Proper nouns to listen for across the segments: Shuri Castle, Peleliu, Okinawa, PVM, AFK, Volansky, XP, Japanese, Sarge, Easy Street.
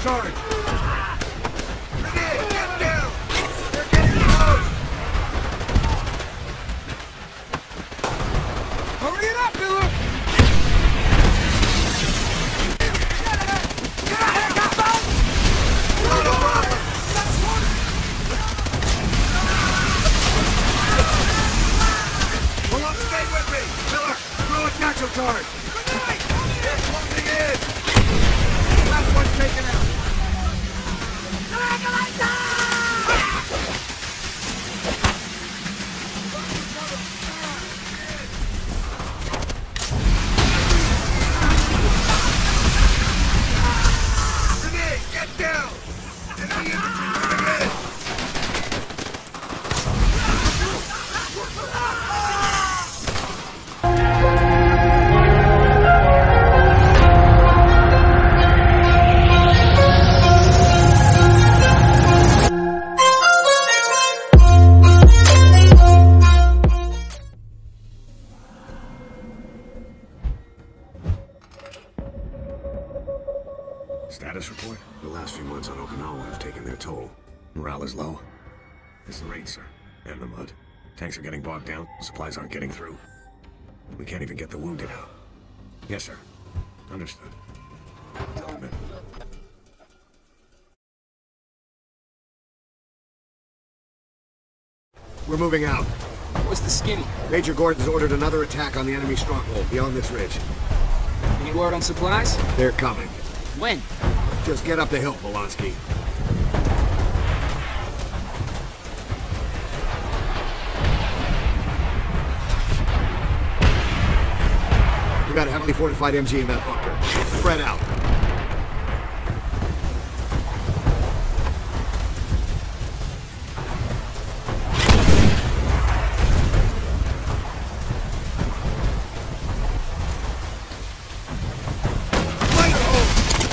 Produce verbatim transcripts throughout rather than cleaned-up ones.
Central turret. Grenade, get down! They're getting close! Hurry it up, Miller! Get out of here, Captain! Run over! That's one! Well, I'll stay with me! Miller, throw a Central turret! Grenade! They're closing in! Taken out. Grenade, get down! Enemy infantry coming in! Status report? The last few months on Okinawa have taken their toll. Morale is low. It's the rain, sir. And the mud. Tanks are getting bogged down. Supplies aren't getting through. We can't even get the wounded out. Yes, sir. Understood. Tell them it. We're moving out. What's the skinny? Major Gordon's ordered another attack on the enemy stronghold beyond this ridge. Any word on supplies? They're coming. When? Just get up the hill, Volansky. We got a heavily fortified M G in that bunker. Spread out.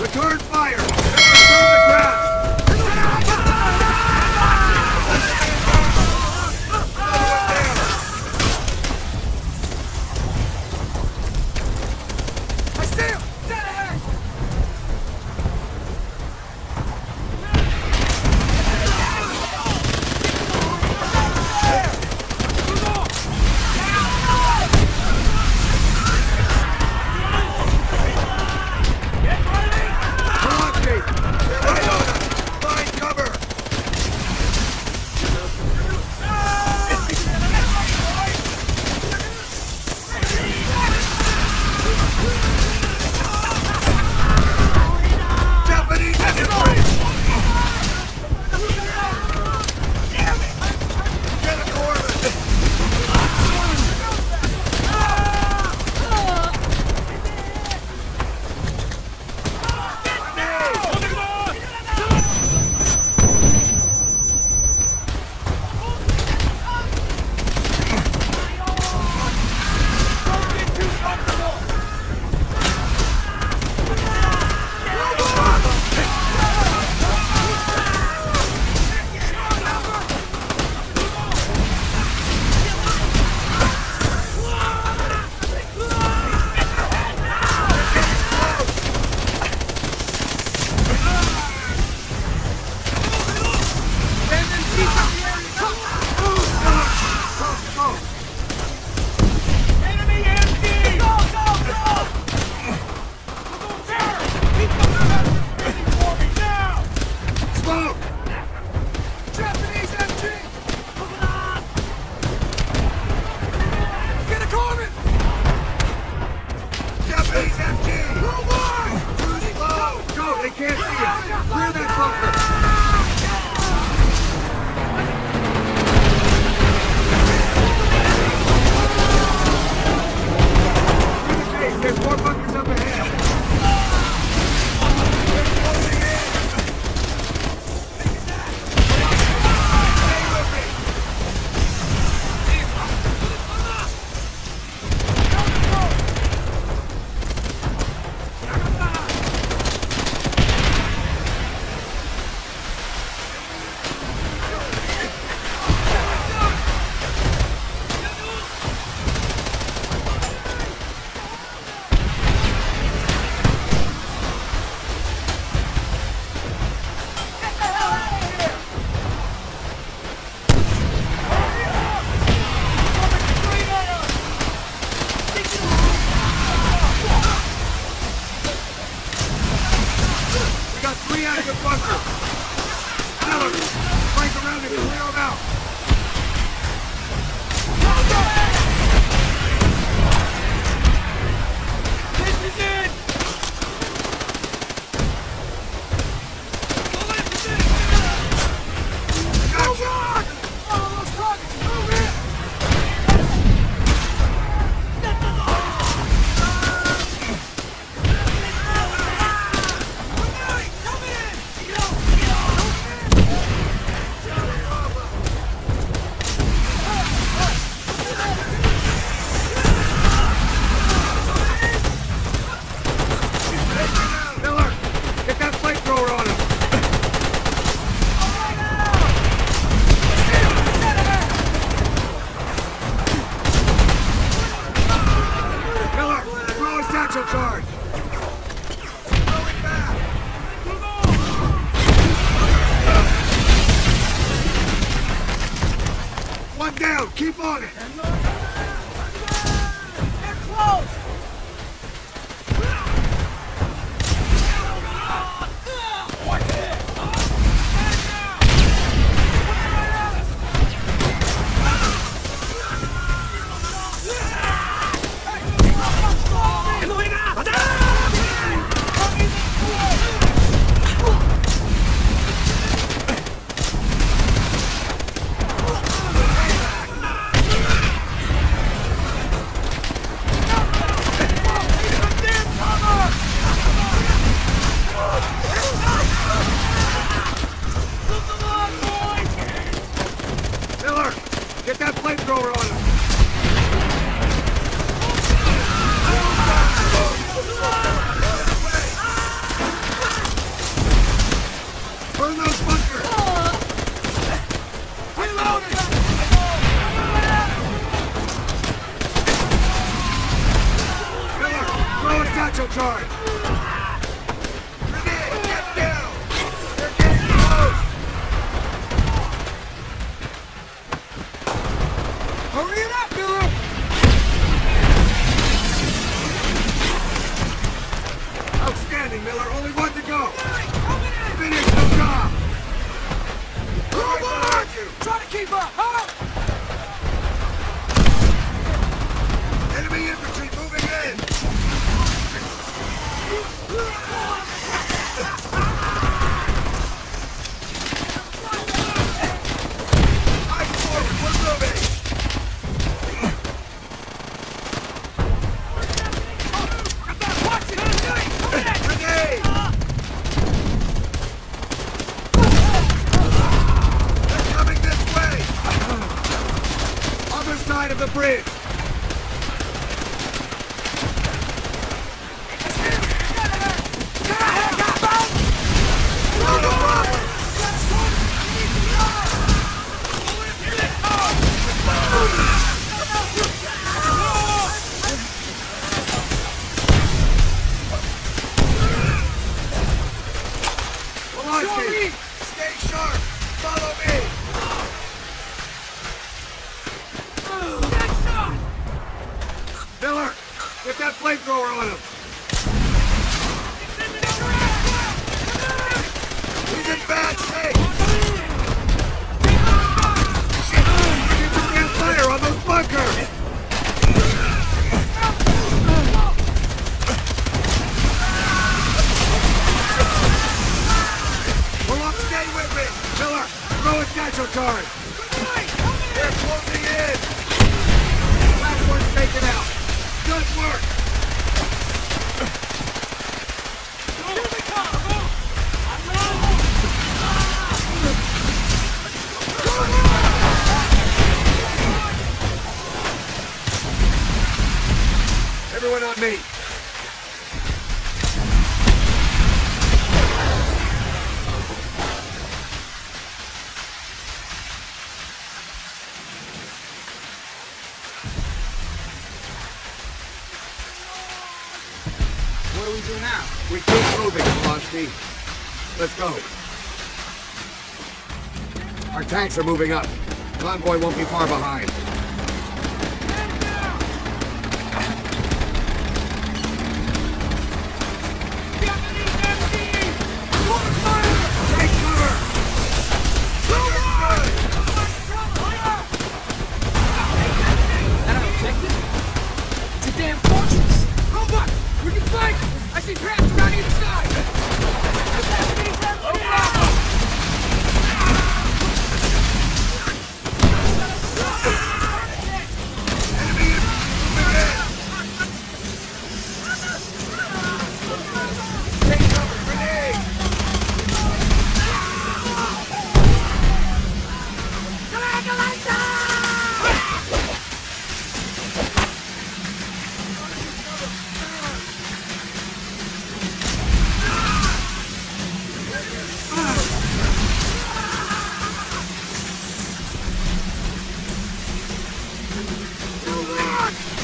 Return fire! Return the ground! I see him! It's out of here! Come on, Chief! me out of the bunker! Another! Break around and clear them out! This is it! Go, God! Follow those targets! Move in! Let's go. Our tanks are moving up. Convoy won't be far behind. Get down! I see traps around either side! The Japanese have oh, ah! Enemy! Take cover! Grenade! Congratulations!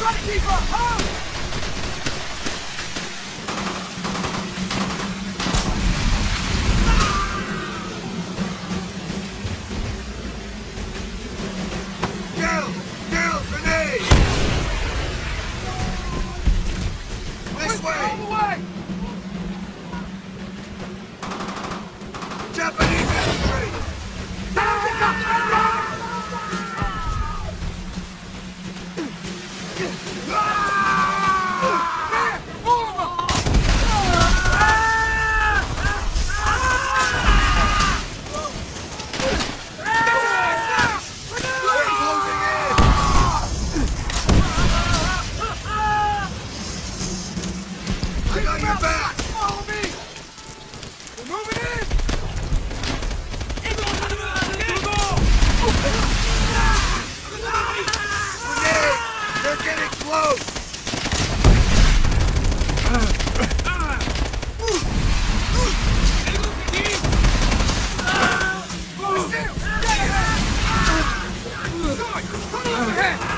Try to keep up! Home!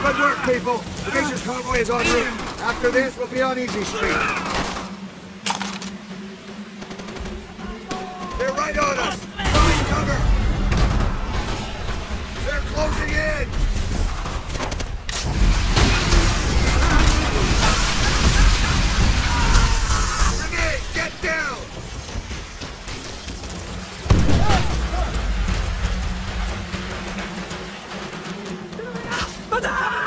Good work, people! The vicious convoy is en route. After this, we'll be on Easy Street. They're right on us! Find cover! They're closing in! Grenade, get down! Grenade! Grenade! Grenade!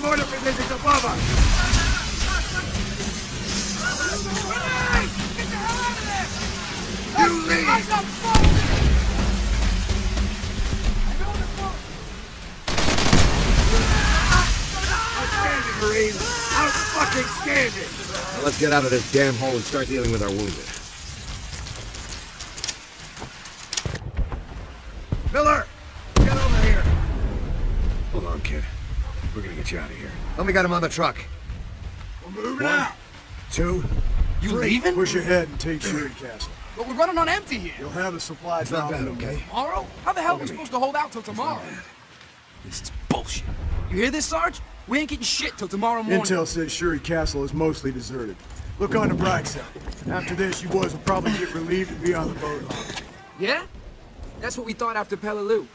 got mortar positions above us! You leave! Marine, I'm fucking standing! Now let's get out of this damn hole and start dealing with our wounded. Miller! Get over here! Hold on, kid. We're gonna get you out of here. Let me get him on the truck. We're moving out! Two. You three. Leaving? Push ahead and take Shuri Castle. But we're running on empty here! You'll have the supplies now, okay? Tomorrow? How the hell are we supposed to hold out till tomorrow? This is bullshit. You hear this, Sarge? We ain't getting shit till tomorrow morning. Intel says Shuri Castle is mostly deserted. Look on the bright side. After this, you boys will probably get relieved and be on the boat. Yeah? That's what we thought after Peleliu.